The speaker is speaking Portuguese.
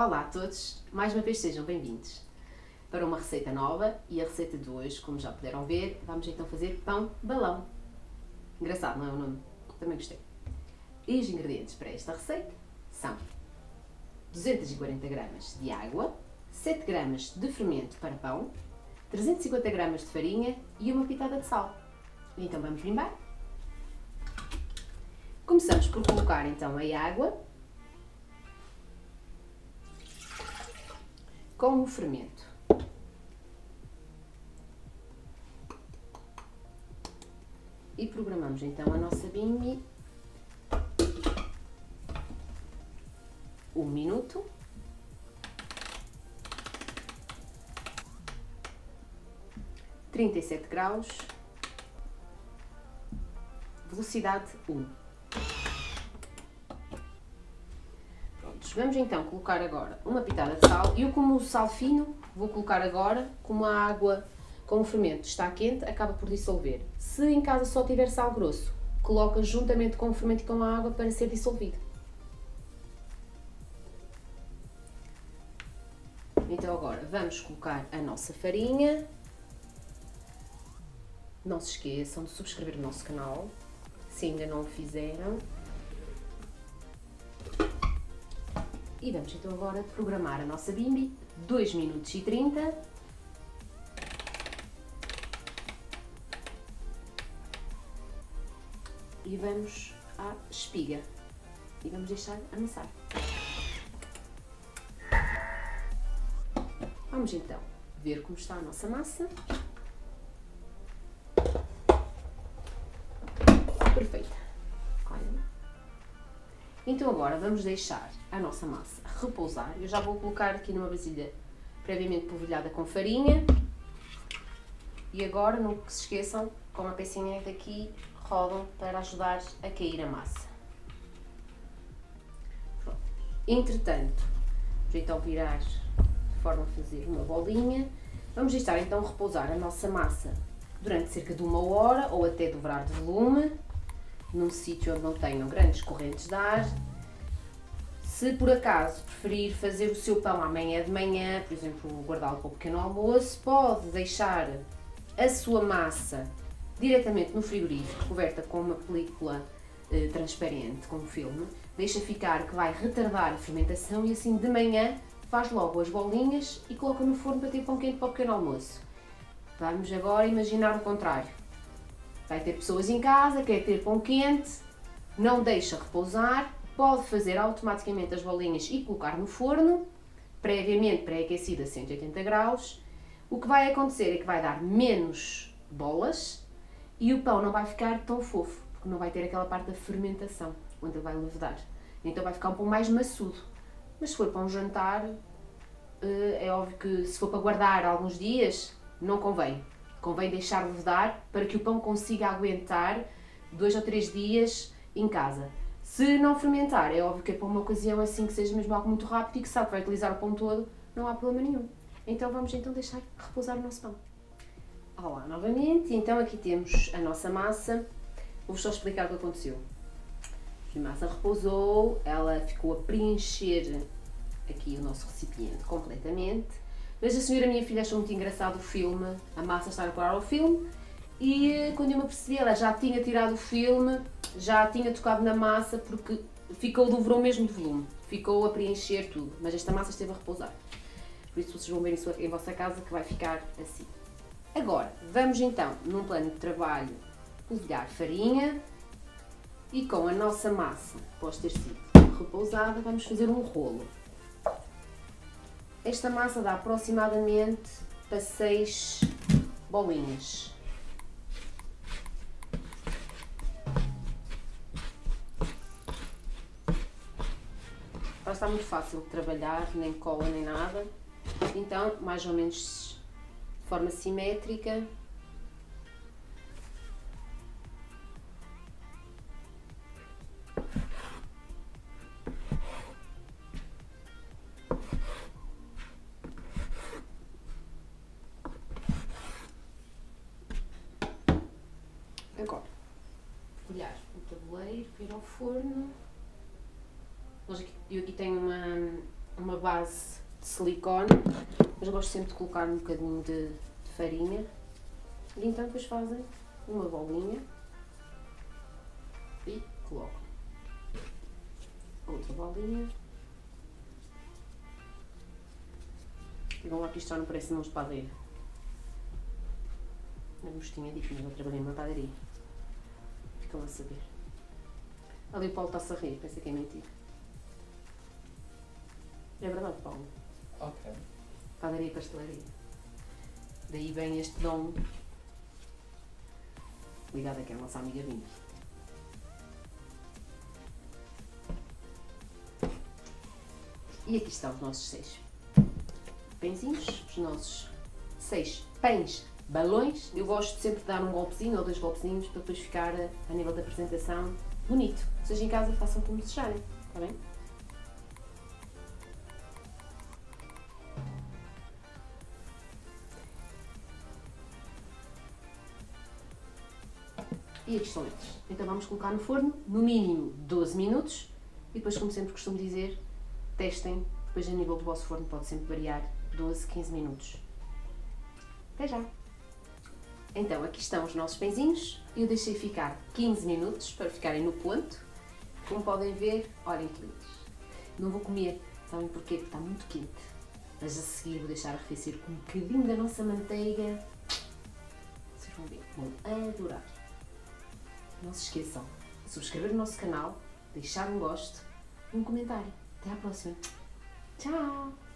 Olá a todos, mais uma vez sejam bem-vindos para uma receita nova, e a receita de hoje, como já puderam ver, vamos então fazer pão balão. Engraçado, não é o nome? Também gostei. E os ingredientes para esta receita são 240 gramas de água, 7 gramas de fermento para pão, 350 gramas de farinha e uma pitada de sal. Então vamos limpar. Começamos por colocar então a água com o fermento. E programamos então a nossa BIMI 1 minuto. - 37 graus. Velocidade 1. Prontos, vamos então colocar agora uma pitada de sal. Eu, como uso sal fino, vou colocar agora, como a água com o fermento está quente, acaba por dissolver. Se em casa só tiver sal grosso, coloca juntamente com o fermento e com a água para ser dissolvido. Então agora vamos colocar a nossa farinha. Não se esqueçam de subscrever o nosso canal, se ainda não o fizeram. E vamos então agora programar a nossa BIMI, 2 minutos e 30. E vamos à espiga. E vamos deixar amassar. Vamos então ver como está a nossa massa. Perfeita. Olha. Então agora vamos deixar a nossa massa repousar. Eu já vou colocar aqui numa vasilha previamente polvilhada com farinha. E agora, não se esqueçam, com a pecinha daqui rodam para ajudar a cair a massa. Pronto. Entretanto, vamos então virar de forma a fazer uma bolinha. Vamos deixar então repousar a nossa massa durante cerca de 1 hora ou até dobrar de volume, num sítio onde não tenham grandes correntes de ar. Se por acaso preferir fazer o seu pão amanhã de manhã, por exemplo, guardá-lo para o pequeno almoço, pode deixar a sua massa diretamente no frigorífico, coberta com uma película transparente, com um filme. Deixa ficar, que vai retardar a fermentação, e assim de manhã faz logo as bolinhas e coloca no forno para ter pão quente para o pequeno almoço. Vamos agora imaginar o contrário. Vai ter pessoas em casa, quer ter pão quente, não deixa repousar, pode fazer automaticamente as bolinhas e colocar no forno, previamente pré-aquecido a 180 graus. O que vai acontecer é que vai dar menos bolas e o pão não vai ficar tão fofo, porque não vai ter aquela parte da fermentação, onde ele vai levedar. Então vai ficar um pão mais maçudo. Mas se for para um jantar, é óbvio que se for para guardar alguns dias, não convém. Convém deixar levedar para que o pão consiga aguentar 2 ou 3 dias em casa. Se não fermentar, é óbvio que é para uma ocasião assim que seja mesmo algo muito rápido e que sabe que vai utilizar o pão todo, não há problema nenhum. Então vamos então deixar repousar o nosso pão. Olá novamente, então aqui temos a nossa massa. Vou-vos só explicar o que aconteceu. A massa repousou, ela ficou a preencher aqui o nosso recipiente completamente. Mas a senhora, minha filha, achou muito engraçado o filme, a massa estar a colar ao filme, e quando eu me apercebi, ela já tinha tirado o filme, já tinha tocado na massa, porque dobrou mesmo de volume, ficou a preencher tudo, mas esta massa esteve a repousar. Por isso vocês vão ver em vossa casa que vai ficar assim. Agora, vamos então, num plano de trabalho, polvilhar farinha, e com a nossa massa, após ter sido repousada, vamos fazer um rolo. Esta massa dá aproximadamente para 6 bolinhas. Agora está muito fácil de trabalhar, nem cola nem nada. Então, mais ou menos de forma simétrica, tabuleiro, ir ao forno. Eu aqui tenho uma uma base de silicone, mas gosto sempre de colocar um bocadinho de farinha. E então depois fazem uma bolinha e colocam. Outra bolinha. E vão lá que isto já não parece mãos de padeiro. Eu vos tinha dito, mas eu trabalhei numa padaria. Ficam a saber. Ali o Paulo está-se a rir, pensa que é mentira. É verdade, Paulo. Ok. Padaria e pastelaria. Daí vem este dom. Ligado aqui à nossa amiga BIMI. E aqui estão os nossos 6 pãezinhos, os nossos 6 pães balões. Eu gosto sempre de dar um golpezinho ou 2 golpezinhos para depois ficar a nível da apresentação bonito. Vocês em casa façam como desejarem, está bem? E aqui estão eles. Então vamos colocar no forno no mínimo 12 minutos e depois, como sempre costumo dizer, testem, depois a nível do vosso forno pode sempre variar 12, 15 minutos. Até já! Então aqui estão os nossos pãezinhos, eu deixei ficar 15 minutos para ficarem no ponto. Como podem ver, olhem que lindos. Não vou comer, sabem porquê? Porque está muito quente. Mas a seguir vou deixar arrefecer com um bocadinho da nossa manteiga. Vocês vão ver, vão adorar. Não se esqueçam de subscrever o nosso canal, deixar um gosto e um comentário. Até a próxima. Tchau!